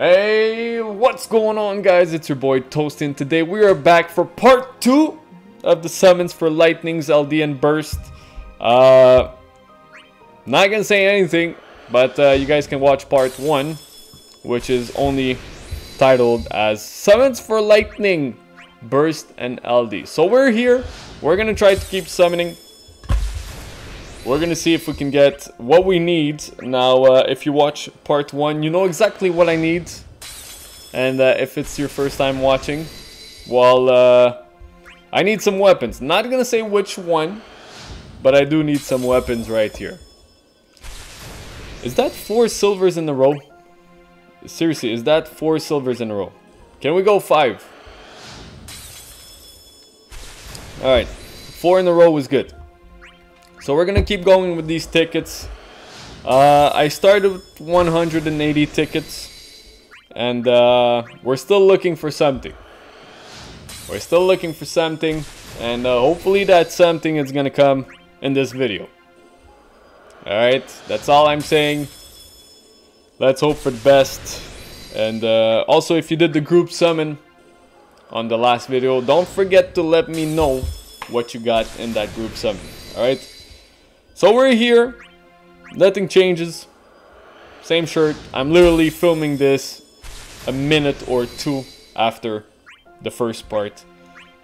Hey, what's going on, guys? It's your boy Toastin. Today we are back for part 2 of the summons for Lightning's LD and Burst. Not gonna say anything, but you guys can watch part 1, which is only titled as Summons for Lightning, Burst, and LD. So we're here, we're gonna try to keep summoning. We're gonna see if we can get what we need. Now, if you watch part 1, you know exactly what I need. And if it's your first time watching, well, I need some weapons. Not gonna say which one, but I do need some weapons right here. Is that 4 silvers in a row? Seriously, is that 4 silvers in a row? Can we go 5? Alright, 4 in a row was good. So we're gonna keep going with these tickets. I started with 180 tickets, and we're still looking for something. We're still looking for something, and hopefully that something is gonna come in this video. Alright, that's all I'm saying. Let's hope for the best. And also, if you did the group summon on the last video, don't forget to let me know what you got in that group summon. Alright. So we're here, nothing changes, same shirt. I'm literally filming this a minute or 2 after the first part.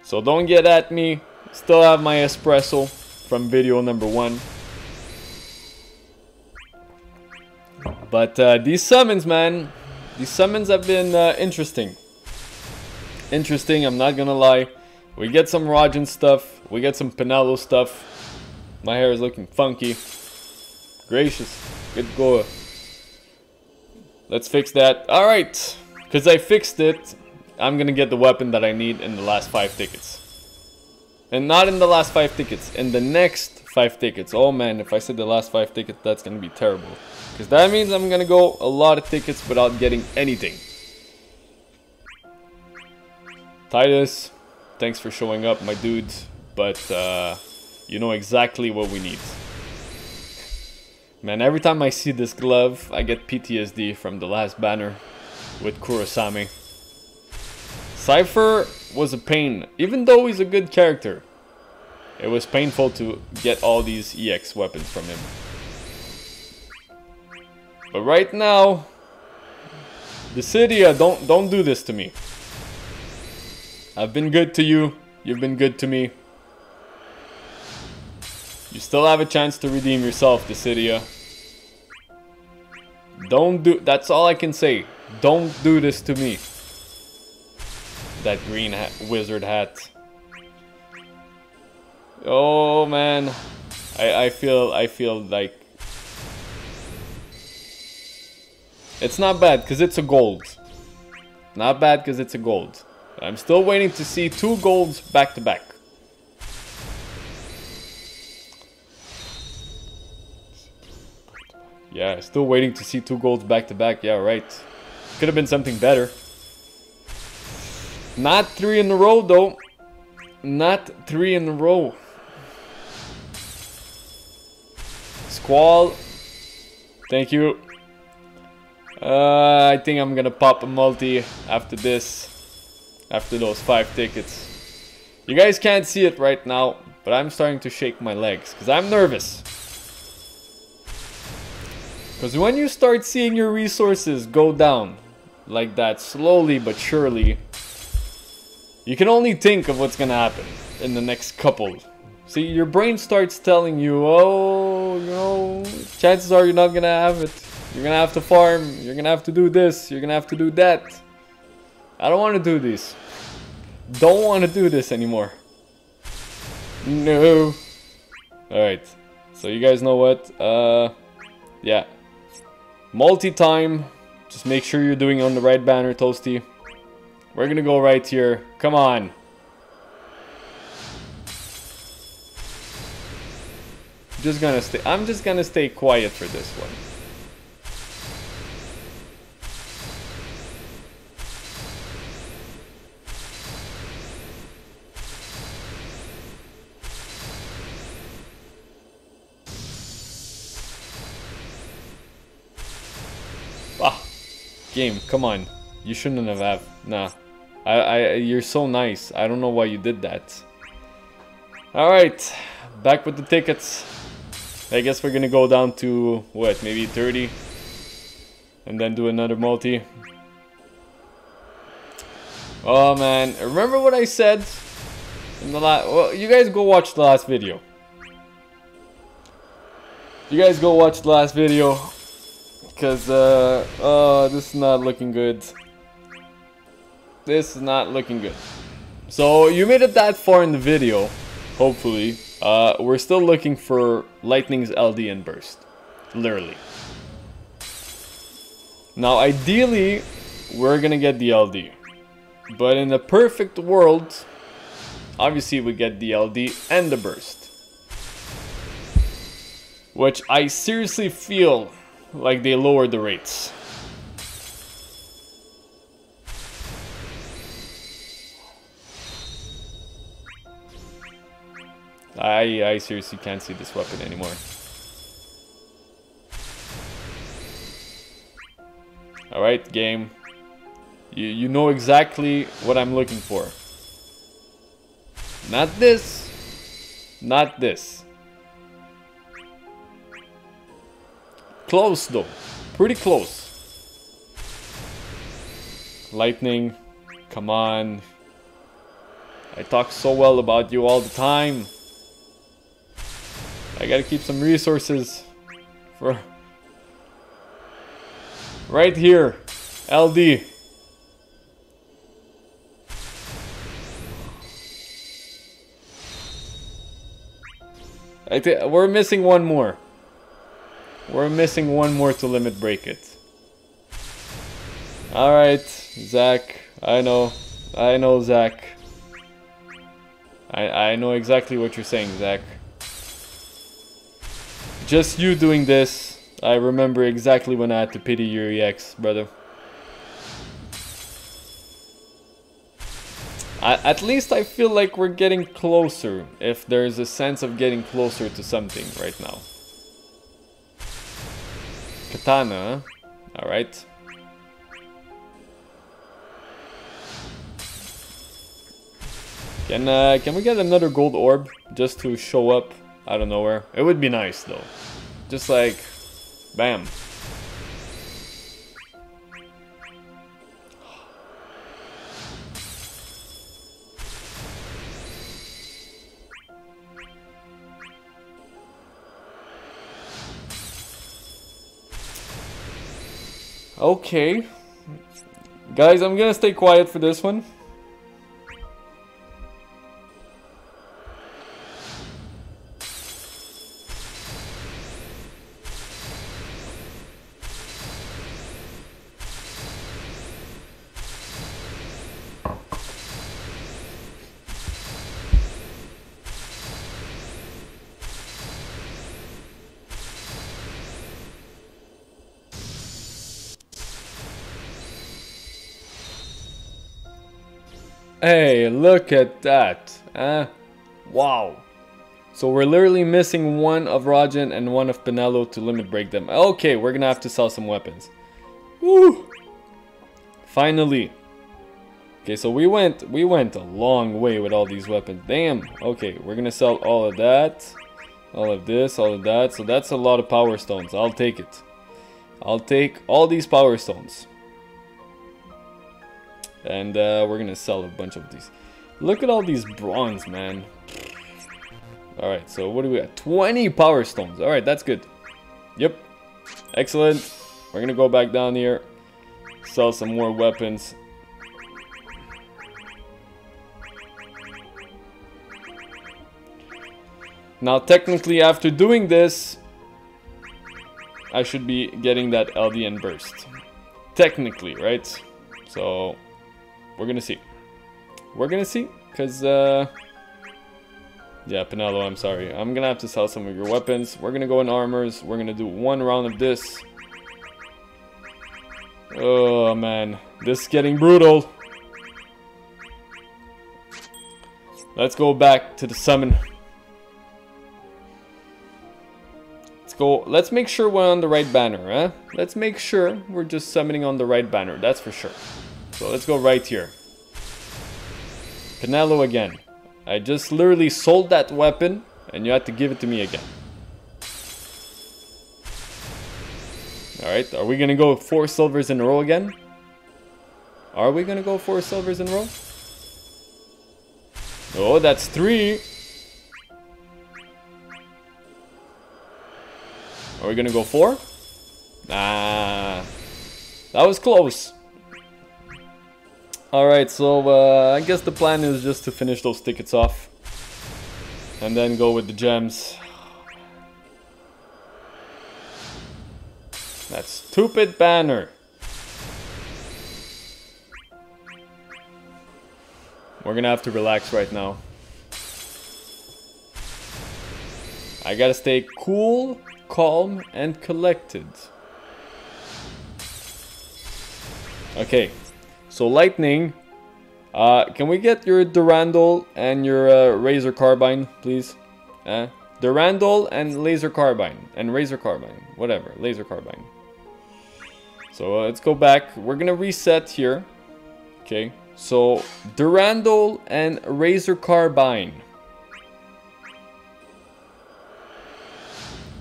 So don't get at me, still have my espresso from video number 1. But these summons, man, these summons have been interesting. I'm not gonna lie. We get some Raijin stuff, we get some Penelo stuff. My hair is looking funky. Gracious. Good go. Let's fix that. Alright. Because I fixed it, I'm going to get the weapon that I need in the last 5 tickets. And not in the last 5 tickets. In the next 5 tickets. Oh man, if I said the last 5 tickets, that's going to be terrible. Because that means I'm going to go a lot of tickets without getting anything. Titus, thanks for showing up, my dude. But, you know exactly what we need. Man, every time I see this glove, I get PTSD from the last banner with Kurosame. Cipher was a pain. Even though he's a good character, it was painful to get all these EX weapons from him. But right now, Dissidia, don't do this to me. I've been good to you. You've been good to me. You still have a chance to redeem yourself, Dissidia. Don't do... That's all I can say. Don't do this to me. That green hat, wizard hat. Oh, man. I feel like... It's not bad, because it's a gold. Not bad, because it's a gold. I'm still waiting to see 2 golds back to back. Yeah, still waiting to see 2 golds back to back. Yeah, right. Could have been something better. Not 3 in a row, though. Not 3 in a row. Squall. Thank you. I think I'm gonna pop a multi after this. After those 5 tickets. You guys can't see it right now, but I'm starting to shake my legs because I'm nervous. Because when you start seeing your resources go down like that, slowly but surely, you can only think of what's going to happen in the next couple. See, your brain starts telling you, oh, you know, chances are you're not going to have it. You're going to have to farm. You're going to have to do this. You're going to have to do that. I don't want to do this. Don't want to do this anymore. No. Alright. So you guys know what? Yeah. Multi-time, just make sure you're doing it on the right banner, Toasty. We're gonna go right here. Come on. I'm just gonna stay quiet for this one. Game, come on. You shouldn't have. Nah. You're so nice. I don't know why you did that. Alright. Back with the tickets. I guess we're gonna go down to, what, maybe 30? And then do another multi. Oh man, remember what I said in the last... Well, you guys go watch the last video. You guys go watch the last video. Because, this is not looking good. This is not looking good. So, you made it that far in the video, hopefully. We're still looking for Lightning's LD and Burst. Literally. Now, ideally, we're gonna get the LD. But in the perfect world, obviously we get the LD and the Burst. Which I seriously feel like they lowered the rates. I seriously can't see this weapon anymore. Alright, game. You know exactly what I'm looking for. Not this. Not this. Close though. Pretty close. Lightning. Come on. I talk so well about you all the time. I gotta keep some resources for... Right here. LD. I think we're missing one more. We're missing one more to limit break it. Alright, Zack. I know, Zack. I know exactly what you're saying, Zack. Just you doing this, I remember exactly when I had to pity your EX, brother. At least I feel like we're getting closer, if there's a sense of getting closer to something right now. Katana, alright. Can we get another gold orb just to show up out of nowhere? It would be nice though. Just like, bam. Okay, guys, I'm gonna stay quiet for this one. Hey, look at that. Wow. So we're literally missing one of Raijin and one of Penelo to limit break them. Okay, we're gonna have to sell some weapons. Woo! Finally. Okay, so we went a long way with all these weapons. Damn. Okay, we're gonna sell all of that. All of this, all of that. So that's a lot of power stones. I'll take it. I'll take all these power stones. And we're gonna sell a bunch of these. Look at all these bronze, man. Alright, so what do we got? 20 power stones. Alright, that's good. Yep. Excellent. We're gonna go back down here. Sell some more weapons. Now, technically, after doing this, I should be getting that LD and Burst. Technically, right? So... we're gonna see. We're gonna see, because, yeah, Penelo, I'm sorry. I'm gonna have to sell some of your weapons. We're gonna go in armors. We're gonna do one round of this. Oh, man. This is getting brutal. Let's go back to the summon. Let's go. Let's make sure we're on the right banner, huh? Let's make sure we're just summoning on the right banner, that's for sure. So let's go right here. Penelo again. I just literally sold that weapon and you had to give it to me again. Alright, are we gonna go 4 silvers in a row again? Are we gonna go 4 silvers in a row? Oh, that's 3. Are we gonna go 4? Nah, that was close. Alright, so I guess the plan is just to finish those tickets off and then go with the gems. That stupid banner. We're gonna have to relax right now. I gotta stay cool, calm, and collected. Okay, so Lightning, can we get your Durandal and your Razor Carbine, please? Durandal and Laser Carbine, and Razor Carbine, whatever, Laser Carbine. So let's go back. We're gonna reset here. Okay, so Durandal and Razor Carbine.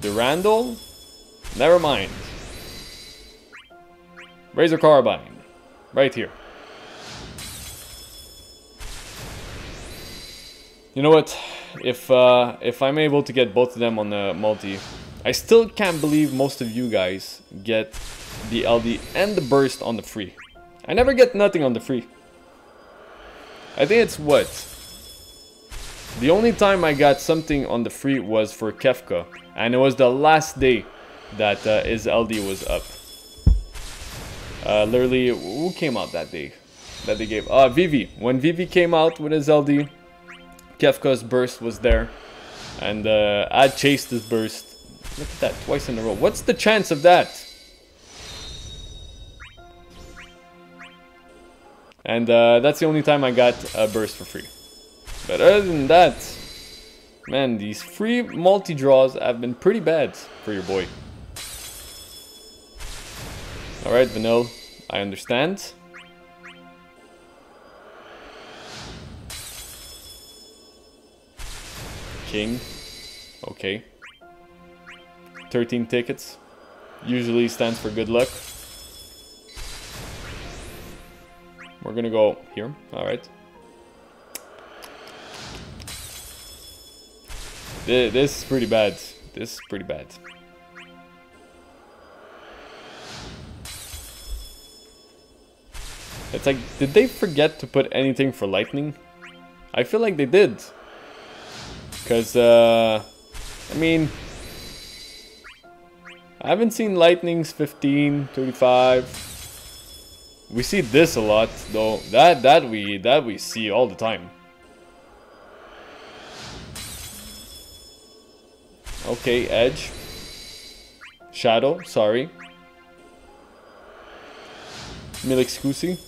Durandal? Never mind. Razor Carbine. Right here. You know what? If I'm able to get both of them on the multi, I still can't believe most of you guys get the LD and the burst on the free. I never get nothing on the free. I think it's what? The only time I got something on the free was for Kefka, and it was the last day that his LD was up. Literally, who came out that day? That they gave? Vivi. When Vivi came out with his LD, Kefka's burst was there, and I chased his burst. Look at that, twice in a row. What's the chance of that? And that's the only time I got a burst for free. But other than that, man, these free multi-draws have been pretty bad for your boy. Alright, Vanille, I understand. King. Okay. 13 tickets. Usually stands for good luck. We're gonna go here. Alright. This is pretty bad. This is pretty bad. It's like, did they forget to put anything for Lightning? I feel like they did. Because, I mean, I haven't seen Lightning's 15, 35. We see this a lot, though. That we see all the time. Okay, Edge. Shadow, sorry. Milixcusi.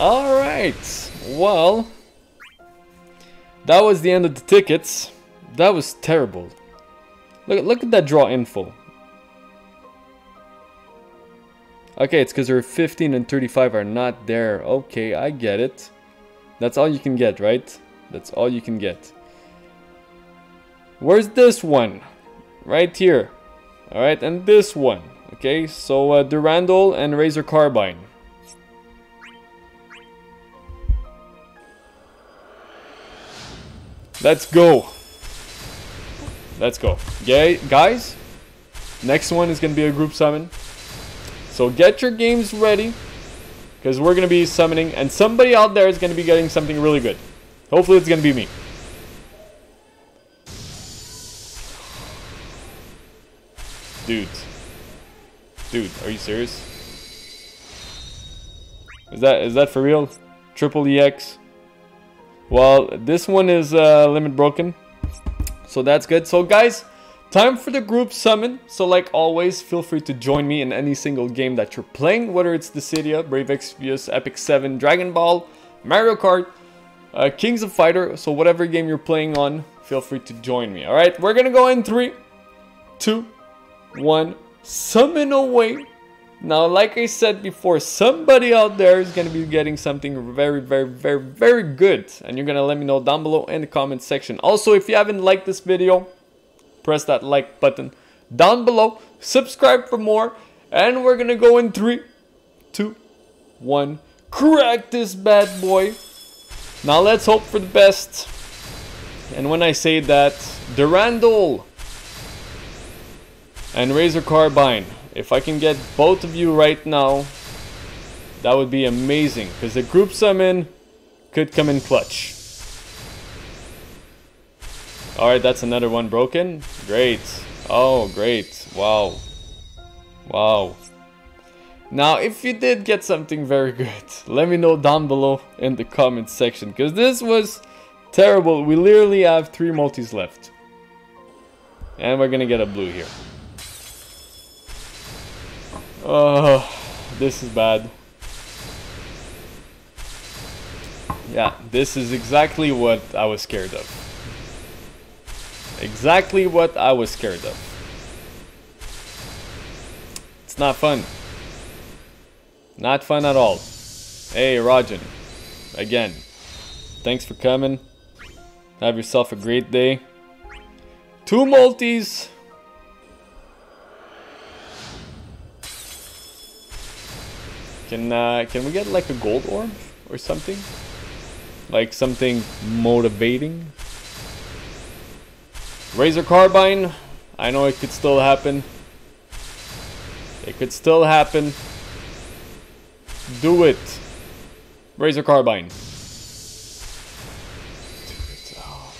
Alright, well, that was the end of the tickets. That was terrible. Look at that draw info. Okay, it's because her 15 and 35 are not there. Okay, I get it. That's all you can get, right? That's all you can get. Where's this one? Right here. Alright, and this one. Okay, so Durandal and Razor Carbine. Let's go. Let's go. Yeah, guys, Next one is going to be a group summon. So get your games ready, because we're going to be summoning, and somebody out there is going to be getting something really good. Hopefully it's going to be me. Dude. Dude, are you serious? Is that for real? Triple EX. Well, this one is limit broken. So that's good. So guys, time for the group summon. So like always, feel free to join me in any single game that you're playing, whether it's Dissidia, Brave Exvius, Epic 7, Dragon Ball, Mario Kart, Kings of Fighter. So whatever game you're playing on, feel free to join me. Alright, we're gonna go in 3, 2, 1, summon away. Now, like I said before, somebody out there is going to be getting something very, very, very, very good. And you're going to let me know down below in the comment section. Also, if you haven't liked this video, press that like button down below. Subscribe for more. And we're going to go in 3, 2, 1. Crack this bad boy. Now, let's hope for the best. And when I say that, Durandal and Razor Carbine. If I can get both of you right now, that would be amazing, because the group summon could come in clutch. Alright, that's another one broken. Great. Oh, great. Wow. Wow. Now, if you did get something very good, let me know down below in the comment section, because this was terrible. We literally have 3 multis left. And we're going to get a blue here. Oh, this is bad. Yeah, this is exactly what I was scared of. Exactly what I was scared of. It's not fun. Not fun at all. Hey, Raijin. Again, thanks for coming. Have yourself a great day. 2 multis. Can we get like a gold orb or something? Like something motivating? Razor Carbine. I know it could still happen. It could still happen. Do it. Razor Carbine. Do it. Oh.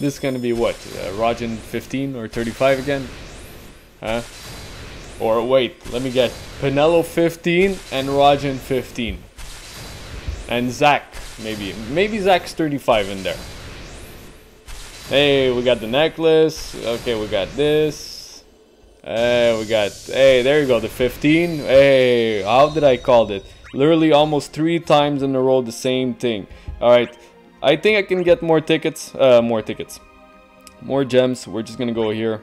This is going to be what? Raijin 15 or 35 again? Huh? Or wait, let me guess. Penelo 15 and Raijin 15. And Zack, maybe. Maybe Zack's 35 in there. Hey, we got the necklace. Okay, we got this. We got... Hey, there you go, the 15. Hey, how did I call it? Literally almost 3 times in a row the same thing. Alright. I think I can get more tickets, more gems. We're just gonna go here.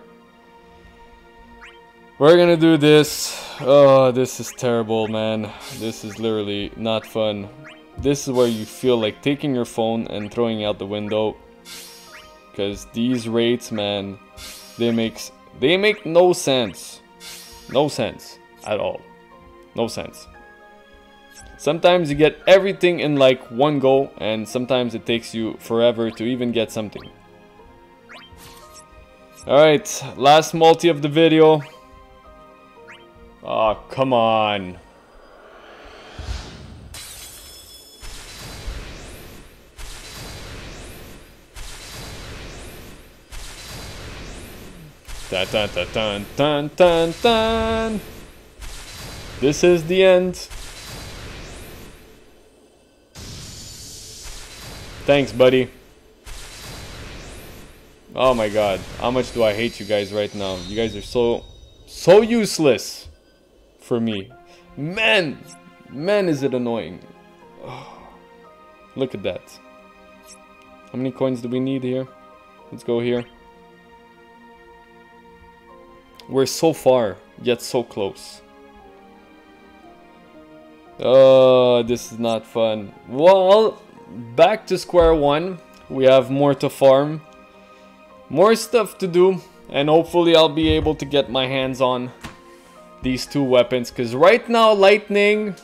We're gonna do this. Oh, this is terrible, man. This is literally not fun. This is where you feel like taking your phone and throwing it out the window, because these raids, man, they make no sense. No sense at all. No sense. Sometimes you get everything in like one go, and sometimes it takes you forever to even get something. Alright, last multi of the video. Oh, come on. Dun, dun, dun, dun, dun, dun, dun. This is the end. Thanks, buddy. Oh my god. How much do I hate you guys right now? You guys are so useless for me. Man! Man, is it annoying. Oh, look at that. How many coins do we need here? Let's go here. We're so far, yet so close. Oh, this is not fun. Well... back to square one. We have more to farm, more stuff to do, and hopefully I'll be able to get my hands on these 2 weapons, because right now lightning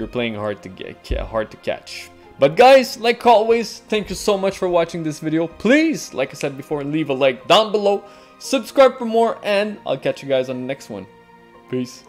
you're playing hard to catch. But guys, like always, thank you so much for watching this video. Please, like I said before, leave a like down below, subscribe for more, and I'll catch you guys on the next one. Peace.